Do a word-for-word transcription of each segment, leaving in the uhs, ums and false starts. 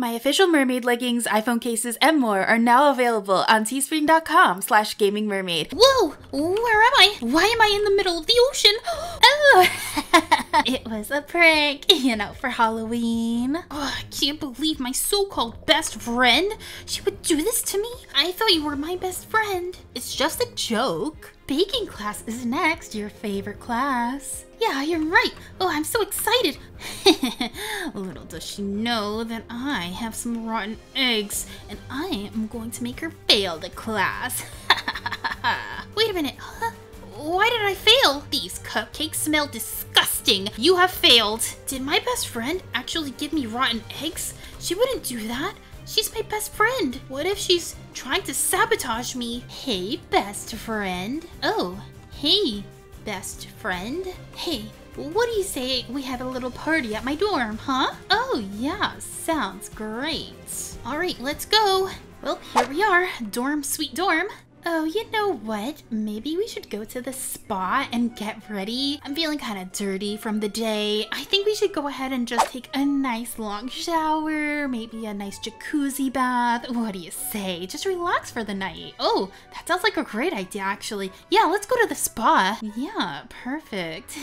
My official mermaid leggings, iPhone cases, and more are now available on teespring.com slash gamingmermaid. Whoa! Where am I? Why am I in the middle of the ocean? Oh! It was a prank, you know, for Halloween. Oh, I can't believe my so-called best friend. She would do this to me? I thought you were my best friend. It's just a joke. Baking class is next, your favorite class. Yeah, you're right. Oh, I'm so excited. Little does she know that I have some rotten eggs, and I am going to make her fail the class. Wait a minute, huh? Why did I fail? These cupcakes smell disgusting. You have failed. Did my best friend actually give me rotten eggs? She wouldn't do that. She's my best friend. What if she's trying to sabotage me? Hey, best friend. Oh, hey, best friend. Hey, what do you say we have a little party at my dorm, huh? Oh yeah, sounds great. All right, let's go. Well, here we are, dorm sweet dorm. Oh, you know what? Maybe we should go to the spa and get ready. I'm feeling kind of dirty from the day. I think we should go ahead and just take a nice long shower, maybe a nice jacuzzi bath. What do you say? Just relax for the night. Oh, that sounds like a great idea, actually. Yeah, let's go to the spa. Yeah, perfect.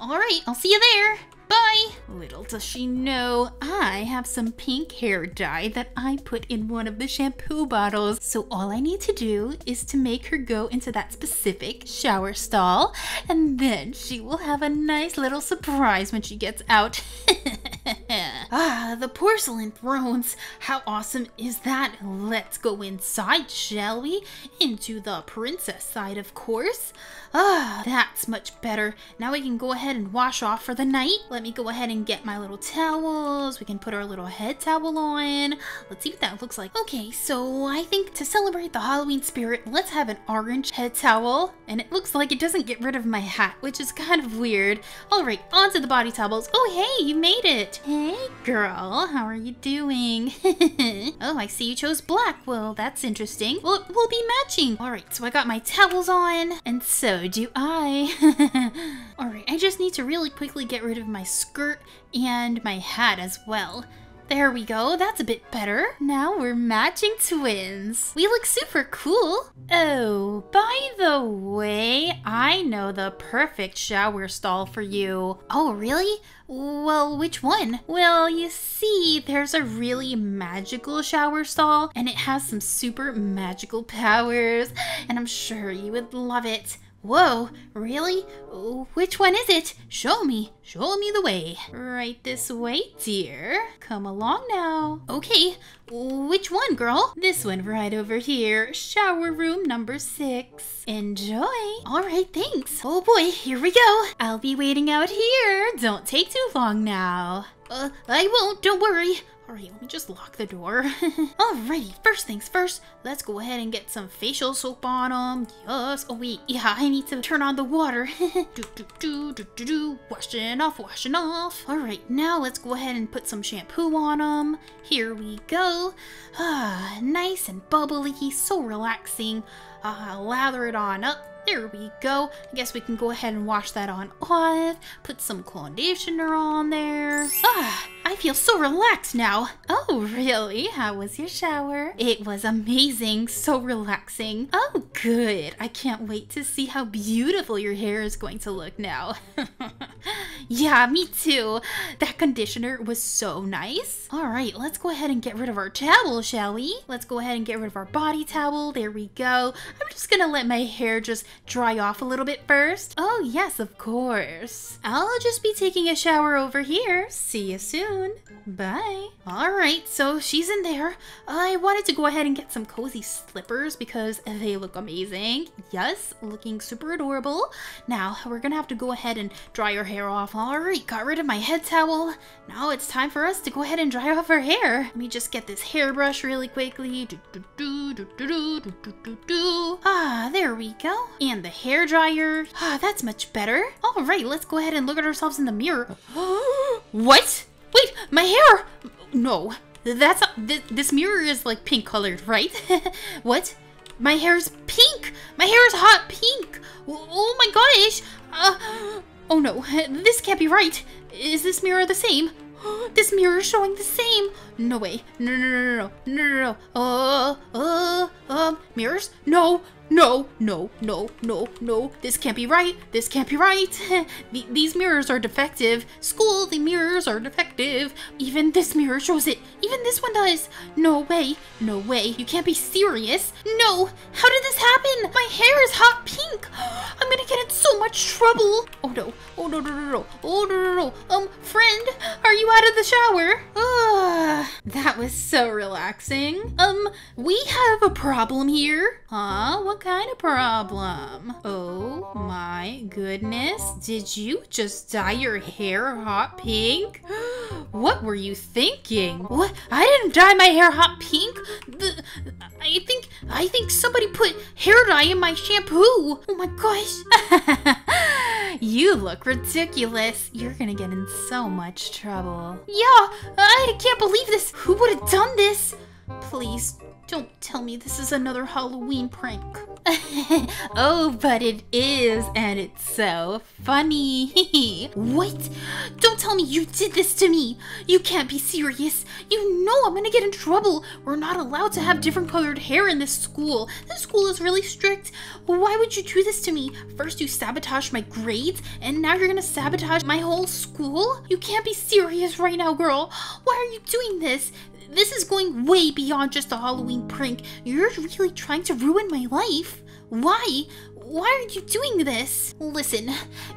All right, I'll see you there. Bye! Little does she know, I have some pink hair dye that I put in one of the shampoo bottles. So all I need to do is to make her go into that specific shower stall, and then she will have a nice little surprise when she gets out. Ah, the porcelain thrones. How awesome is that? Let's go inside, shall we? Into the princess side, of course. Ah, that's much better. Now we can go ahead and wash off for the night. Let me go ahead and get my little towels. We can put our little head towel on. Let's see what that looks like. Okay, so I think to celebrate the Halloween spirit, let's have an orange head towel. And it looks like it doesn't get rid of my hat, which is kind of weird. All right, on to the body towels. Oh, hey, you made it. Hey, girl, how are you doing? Oh, I see you chose black. Well, that's interesting. Well, we'll be matching. All right, so I got my towels on, and so do I. All right, I just need to really quickly get rid of my skirt and my hat as well. There we go, that's a bit better. Now we're matching twins. We look super cool. Oh, by the way, I know the perfect shower stall for you. Oh, really? Well, which one? Well, you see, there's a really magical shower stall, and it has some super magical powers, and I'm sure you would love it. Whoa, really? Which one is it? Show me, show me the way. Right this way, dear. Come along now. Okay, which one, girl? This one right over here, shower room number six. Enjoy. All right, thanks. Oh boy, here we go. I'll be waiting out here. Don't take too long now. Uh, I won't, don't worry. All right, let me just lock the door. Alrighty, first things first, let's go ahead and get some facial soap on them. Yes, oh wait, yeah, I need to turn on the water. do, do, do, do, do, do, washing off, washing off. All right, now let's go ahead and put some shampoo on them. Here we go. Ah, nice and bubbly, so relaxing. Ah, lather it on up. There we go. I guess we can go ahead and wash that on off. Put some conditioner on there. Ah, I feel so relaxed now. Oh, really? How was your shower? It was amazing. So relaxing. Oh, good. I can't wait to see how beautiful your hair is going to look now. Yeah, me too. That conditioner was so nice. All right, let's go ahead and get rid of our towel, shall we? Let's go ahead and get rid of our body towel. There we go. I'm just gonna let my hair just dry off a little bit first. Oh, yes, of course. I'll just be taking a shower over here. See you soon. Bye. All right, so she's in there. I wanted to go ahead and get some cozy slippers because they look amazing. Yes, looking super adorable. Now, we're gonna have to go ahead and dry her hair off. All right, got rid of my head towel. Now it's time for us to go ahead and dry off her hair. Let me just get this hairbrush really quickly. Do, do, do, do, do, do, do, do, do. Ah, there we go. And the hair dryer. Ah, that's much better. All right, let's go ahead and look at ourselves in the mirror. What? Wait, my hair! No, that's not, th this mirror is like pink colored, right? What? My hair is pink. My hair is hot pink. Oh my gosh. Uh, oh no, this can't be right. Is this mirror the same? This mirror is showing the same. no way. No, no, no, no, no, no, uh, uh, um, mirrors? No, no, no, no, no, no. This can't be right. This can't be right. These mirrors are defective. School, the mirrors are defective. Even this mirror shows it. Even this one does. No way. No way. You can't be serious. No. How did this happen? My hair is hot pink. I'm gonna get in so much trouble. Oh no. Oh no, no, no, no. Oh no, no, no. Um, friend, are you out of the shower? Ugh. That was so relaxing. Um, we have a problem here. Huh? What kind of problem? Oh my goodness. Did you just dye your hair hot pink? What were you thinking? What? I didn't dye my hair hot pink. The, I think I think somebody put hair dye in my shampoo. Oh my gosh. You look ridiculous. You're gonna get in so much trouble. Yeah, I can't believe this. Who would have done this? Please, don't tell me this is another Halloween prank. Oh, but it is, and it's so funny. What? Don't tell me you did this to me. You can't be serious. You know I'm gonna get in trouble. We're not allowed to have different colored hair in this school. This school is really strict. Why would you do this to me? First you sabotaged my grades, and now you're gonna sabotage my whole school? You can't be serious right now, girl. Why are you doing this? This is going way beyond just a Halloween prank. You're really trying to ruin my life. Why? Why are you doing this? Listen,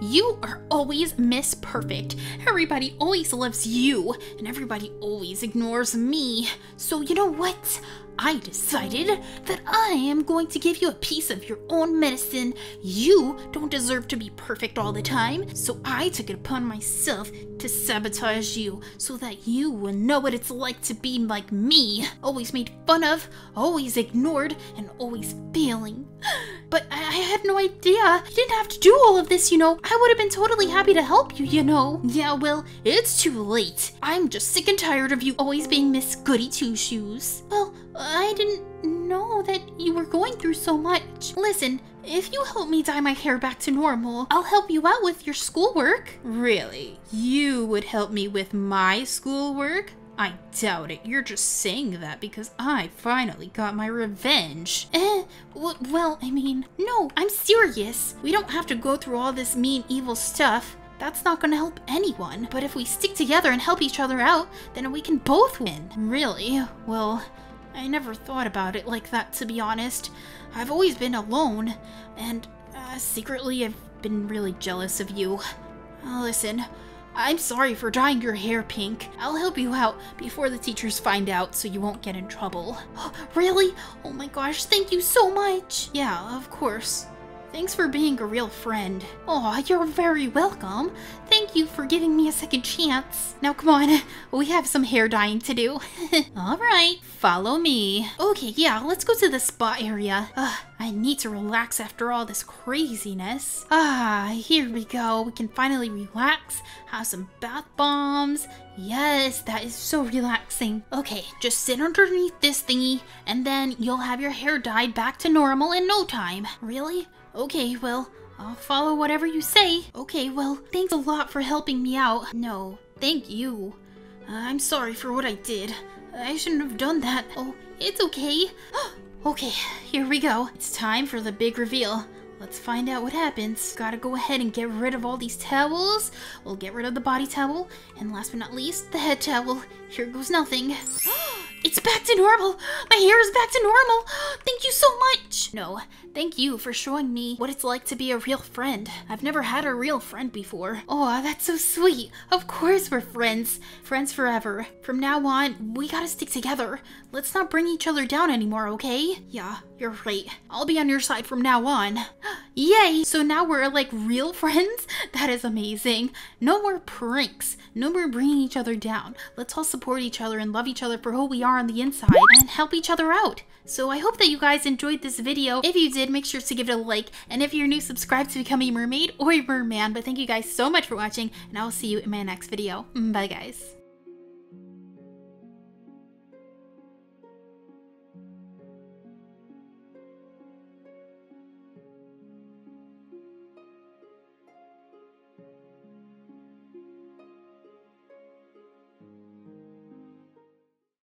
you are always Miss Perfect. Everybody always loves you, and everybody always ignores me. So you know what? I decided that I am going to give you a piece of your own medicine. You don't deserve to be perfect all the time, so I took it upon myself to sabotage you so that you will know what it's like to be like me. Always made fun of, always ignored, and always failing. But I, I had no idea. I didn't have to do all of this, you know. I would have been totally happy to help you, you know. Yeah, well, it's too late. I'm just sick and tired of you always being Miss Goody Two-Shoes. Well, I didn't know that you were going through so much. Listen, if you help me dye my hair back to normal, I'll help you out with your schoolwork. Really? You would help me with my schoolwork? I doubt it. You're just saying that because I finally got my revenge. Eh, well, I mean, no, I'm serious. We don't have to go through all this mean, evil stuff. That's not gonna help anyone. But if we stick together and help each other out, then we can both win. Really? Well, I never thought about it like that, to be honest. I've always been alone, and uh, secretly I've been really jealous of you. Uh, listen, I'm sorry for dyeing your hair pink. I'll help you out before the teachers find out so you won't get in trouble. Really? Oh my gosh, thank you so much! Yeah, of course. Thanks for being a real friend. Aw, you're very welcome. Thank you for giving me a second chance. Now come on, we have some hair dyeing to do. Alright, follow me. Okay, yeah, let's go to the spa area. Ugh, I need to relax after all this craziness. Ah, here we go. We can finally relax, have some bath bombs. Yes, that is so relaxing. Okay, just sit underneath this thingy, and then you'll have your hair dyed back to normal in no time. Really? Okay, well, I'll follow whatever you say. Okay, well, thanks a lot for helping me out. No, thank you. Uh, I'm sorry for what I did. I shouldn't have done that. Oh, it's okay. Okay, here we go. It's time for the big reveal. Let's find out what happens. Gotta go ahead and get rid of all these towels. We'll get rid of the body towel. And last but not least, the head towel. Here goes nothing. It's back to normal! My hair is back to normal! Thank you so much! No, thank you for showing me what it's like to be a real friend. I've never had a real friend before. Oh, that's so sweet. Of course we're friends. Friends forever. From now on, we gotta stick together. Let's not bring each other down anymore, okay? Yeah, you're right. I'll be on your side from now on. Yay! So now we're like real friends? That is amazing. No more pranks. No more bringing each other down. Let's all support each other and love each other for who we are on the inside and help each other out. So I hope that you guys enjoyed this video. If you did, make sure to give it a like, and if you're new, subscribe to become a mermaid or a merman. But thank you guys so much for watching, and I will see you in my next video. Bye guys.